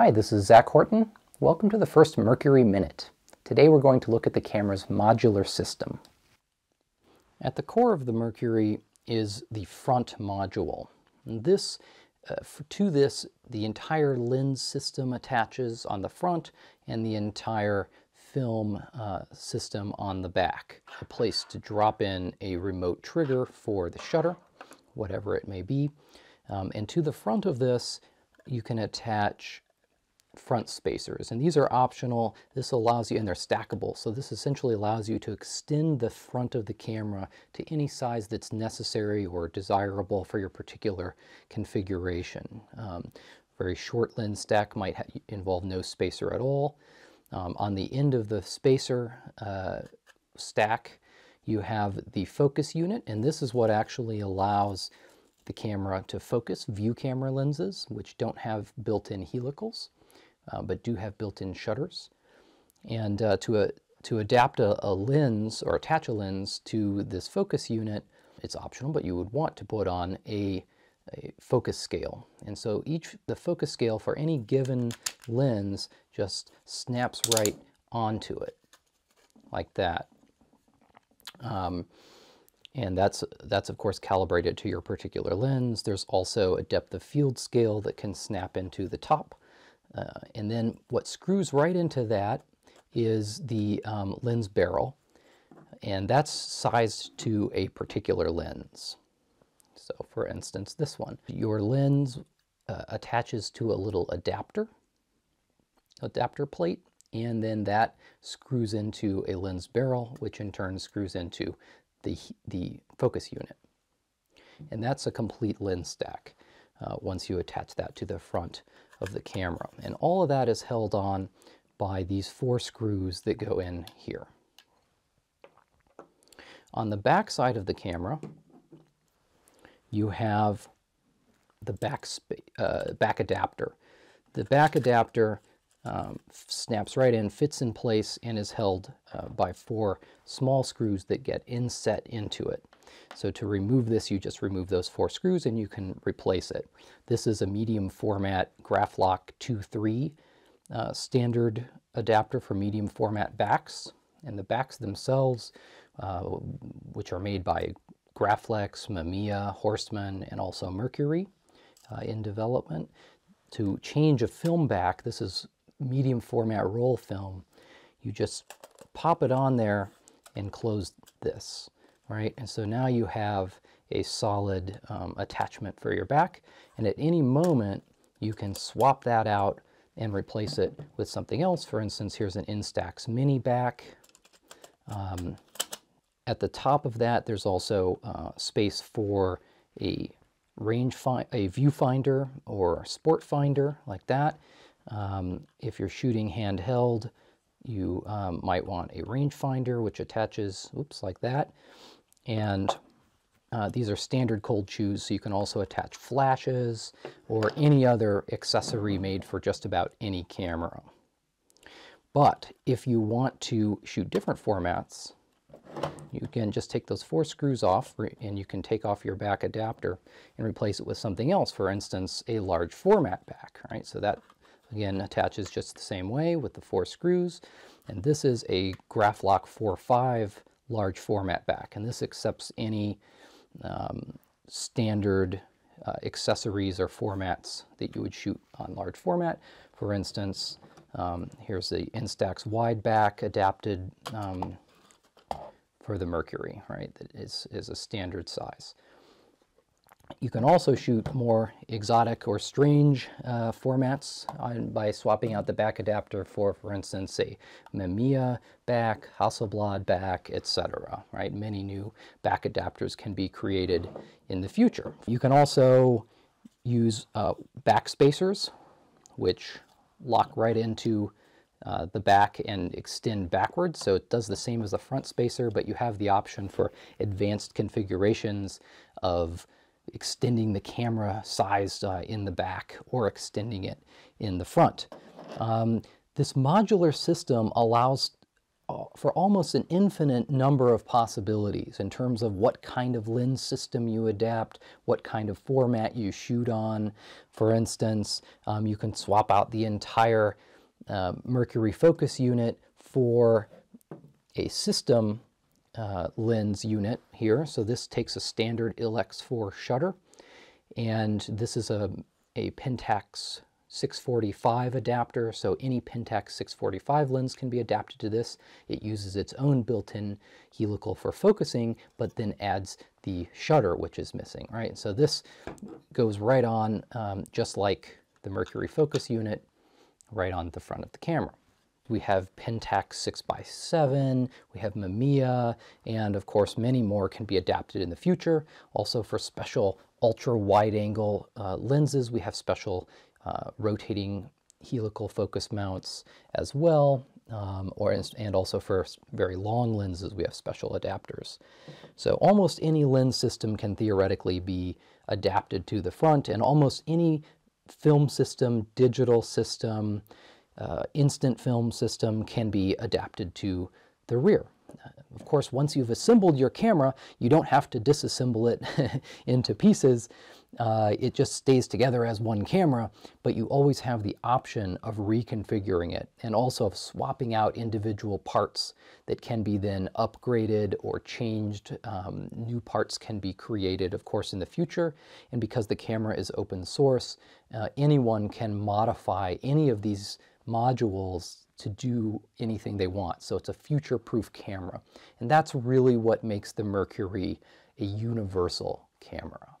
Hi, this is Zach Horton. Welcome to the first Mercury Minute. Today we're going to look at the camera's modular system. At the core of the Mercury is the front module. And this, the entire lens system attaches on the front and the entire film system on the back. A place to drop in a remote trigger for the shutter, whatever it may be. And to the front of this, you can attach front spacers, and these are optional. This allows you, and they're stackable, so this essentially allows you to extend the front of the camera to any size that's necessary or desirable for your particular configuration. Very short lens stack might involve no spacer at all. On the end of the spacer stack, you have the focus unit, and this is what actually allows the camera to focus view camera lenses, which don't have built-in helicals, but do have built-in shutters. And to adapt a lens or attach a lens to this focus unit, it's optional, but you would want to put on a focus scale. And so the focus scale for any given lens just snaps right onto it, like that. And that's of course calibrated to your particular lens. There's also a depth of field scale that can snap into the top. And then what screws right into that is the lens barrel, and that's sized to a particular lens. So for instance, this one, your lens attaches to a little adapter plate, and then that screws into a lens barrel, which in turn screws into the focus unit. And that's a complete lens stack once you attach that to the front of the camera. And all of that is held on by these four screws that go in here. On the back side of the camera, you have the back adapter. The back adapter snaps right in, fits in place, and is held by four small screws that get inset into it. So to remove this, you just remove those four screws and you can replace it. This is a medium format Graflok 2.3 standard adapter for medium format backs. And the backs themselves, which are made by Graflex, Mamiya, Horstman, and also Mercury in development. To change a film back, this is medium format roll film, you just pop it on there and close this, right? And so now you have a solid attachment for your back, and at any moment you can swap that out and replace it with something else. For instance, here's an Instax Mini back. At the top of that, there's also space for a viewfinder or sport finder, like that. If you're shooting handheld, you might want a rangefinder, which attaches, oops, like that. And these are standard cold shoes, so you can also attach flashes or any other accessory made for just about any camera. But if you want to shoot different formats, you can just take those four screws off, and you can take off your back adapter and replace it with something else, for instance, a large format back, right? So that, again, attaches just the same way with the four screws. And this is a Graflok 4.5 large format back, and this accepts any standard accessories or formats that you would shoot on large format. For instance, here's the Instax Wide back adapted for the Mercury, right? That is a standard size. You can also shoot more exotic or strange formats by swapping out the back adapter for instance, a Mamiya back, Hasselblad back, etc. Right? Many new back adapters can be created in the future. You can also use back spacers, which lock right into the back and extend backwards, so it does the same as the front spacer, but you have the option for advanced configurations of extending the camera size in the back or extending it in the front. This modular system allows for almost an infinite number of possibilities in terms of what kind of lens system you adapt, what kind of format you shoot on. For instance, you can swap out the entire Mercury focus unit for a system lens unit here. So this takes a standard ILX4 shutter, and this is a Pentax 645 adapter, so any Pentax 645 lens can be adapted to this. It uses its own built-in helical for focusing, but then adds the shutter, which is missing, right? So this goes right on, just like the Mercury focus unit, right on the front of the camera. We have Pentax 6x7, we have Mamiya, and of course many more can be adapted in the future. Also for special ultra-wide-angle lenses, we have special rotating helical focus mounts as well, and also for very long lenses we have special adapters. So almost any lens system can theoretically be adapted to the front, and almost any film system, digital system, instant film system can be adapted to the rear. Of course, once you've assembled your camera, you don't have to disassemble it into pieces. It just stays together as one camera, but you always have the option of reconfiguring it and also of swapping out individual parts that can be then upgraded or changed. New parts can be created, of course, in the future. And because the camera is open source, anyone can modify any of these modules to do anything they want. So it's a future-proof camera. And that's really what makes the Mercury a universal camera.